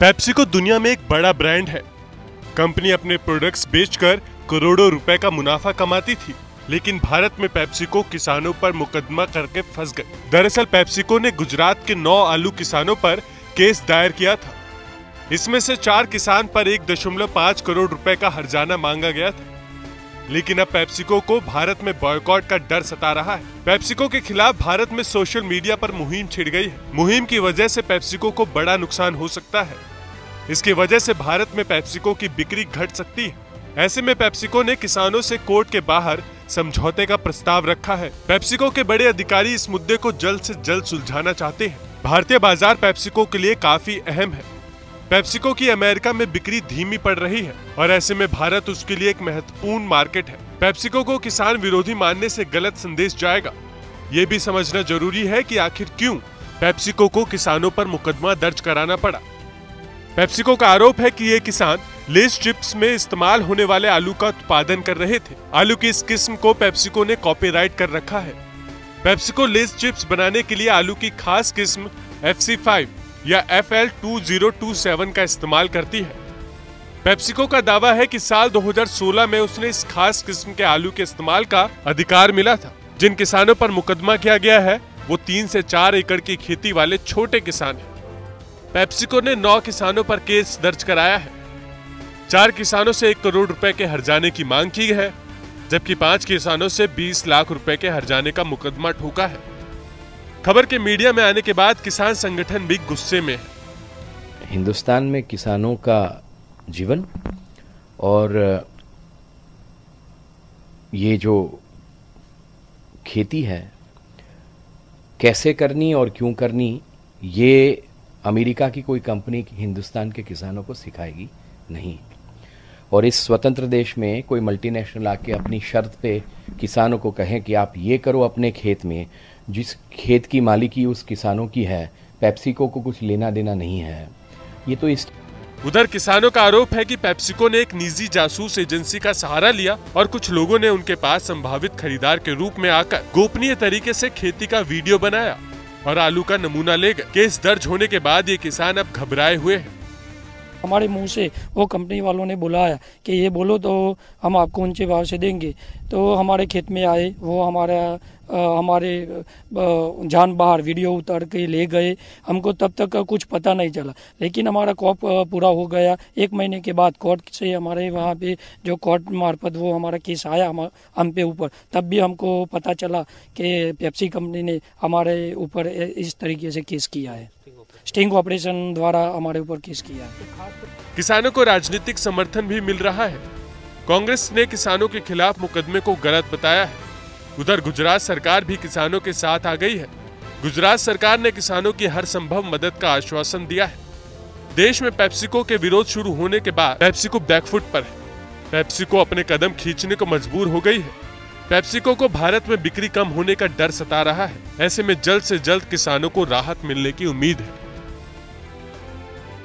PepsiCo दुनिया में एक बड़ा ब्रांड है। कंपनी अपने प्रोडक्ट्स बेचकर करोड़ों रुपए का मुनाफा कमाती थी, लेकिन भारत में पेप्सिको किसानों पर मुकदमा करके फंस गई। दरअसल पेप्सिको ने गुजरात के 9 आलू किसानों पर केस दायर किया था। इसमें से 4 किसान पर 1.5 करोड़ रुपए का हर्जाना मांगा गया था, लेकिन अब पेप्सिको को भारत में बॉयकॉट का डर सता रहा है। पेप्सिको के खिलाफ भारत में सोशल मीडिया पर मुहिम छिड़ गई है। मुहिम की वजह से पेप्सिको को बड़ा नुकसान हो सकता है। इसकी वजह से भारत में पेप्सिको की बिक्री घट सकती है। ऐसे में पेप्सिको ने किसानों से कोर्ट के बाहर समझौते का प्रस्ताव रखा है। पेप्सिको के बड़े अधिकारी इस मुद्दे को जल्द से जल्द सुलझाना चाहते हैं। भारतीय बाजार पेप्सिको के लिए काफी अहम है। पेप्सिको की अमेरिका में बिक्री धीमी पड़ रही है और ऐसे में भारत उसके लिए एक महत्वपूर्ण मार्केट है। पेप्सिको को किसान विरोधी मानने से गलत संदेश जाएगा। ये भी समझना जरूरी है कि आखिर क्यों पेप्सिको को किसानों पर मुकदमा दर्ज कराना पड़ा। पेप्सिको का आरोप है कि ये किसान लेस चिप्स में इस्तेमाल होने वाले आलू का उत्पादन कर रहे थे। आलू की इस किस्म को पेप्सिको ने कॉपीराइट कर रखा है। पेप्सिको लेस चिप्स बनाने के लिए आलू की खास किस्म FC5 या FL 2027 का इस्तेमाल करती है। पेप्सिको का दावा है कि साल 2016 में उसने इस खास किस्म के आलू के इस्तेमाल का अधिकार मिला था। जिन किसानों पर मुकदमा किया गया है वो 3 से 4 एकड़ की खेती वाले छोटे किसान है। पेप्सिको ने 9 किसानों पर केस दर्ज कराया है। 4 किसानों से 1 करोड़ रुपए के हर्जाने की मांग की है, जबकि 5 किसानों से 20 लाख रुपए के हर्जाने का मुकदमा ठोका है। खबर के मीडिया में आने के बाद किसान संगठन भी गुस्से में है। हिंदुस्तान में किसानों का जीवन और ये जो खेती है कैसे करनी और क्यों करनी, ये अमेरिका की कोई कंपनी हिंदुस्तान के किसानों को सिखाएगी नहीं। और इस स्वतंत्र देश में कोई मल्टीनेशनल आके अपनी शर्त पे किसानों को कहें कि आप ये करो अपने खेत में, जिस खेत की मालिकी उस किसानों की है, पेप्सिको को कुछ लेना देना नहीं है। ये तो इस उधर किसानों का आरोप है कि पेप्सिको ने एक निजी जासूस एजेंसी का सहारा लिया और कुछ लोगों ने उनके पास संभावित खरीदार के रूप में आकर गोपनीय तरीके से खेती का वीडियो बनाया और आलू का नमूना ले गए। केस दर्ज होने के बाद ये किसान अब घबराए हुए हैं। हमारे मुंह से वो कंपनी वालों ने बुलाया कि ये बोलो तो हम आपको ऊंचे भाव से देंगे, तो हमारे खेत में आए, वो हमारे जान बाहर वीडियो उतार के ले गए। हमको तब तक कुछ पता नहीं चला, लेकिन हमारा कॉप पूरा हो गया। 1 महीने के बाद कोर्ट से हमारे वहाँ पे जो कोर्ट मार्फत वो हमारा केस आया हम पे ऊपर, तब भी हमको पता चला कि पेप्सी कंपनी ने हमारे ऊपर इस तरीके से केस किया है, स्टिंग ऑपरेशन द्वारा हमारे ऊपर केस किया है। किसानों को राजनीतिक समर्थन भी मिल रहा है। कांग्रेस ने किसानों के खिलाफ मुकदमे को गलत बताया है। उधर गुजरात सरकार भी किसानों के साथ आ गई है। गुजरात सरकार ने किसानों की हर संभव मदद का आश्वासन दिया है। देश में पेप्सिको के विरोध शुरू होने के बाद पेप्सिको बैकफुट पर है। पेप्सिको अपने कदम खींचने को मजबूर हो गई है। पेप्सिको को भारत में बिक्री कम होने का डर सता रहा है। ऐसे में जल्द से जल्द किसानों को राहत मिलने की उम्मीद है।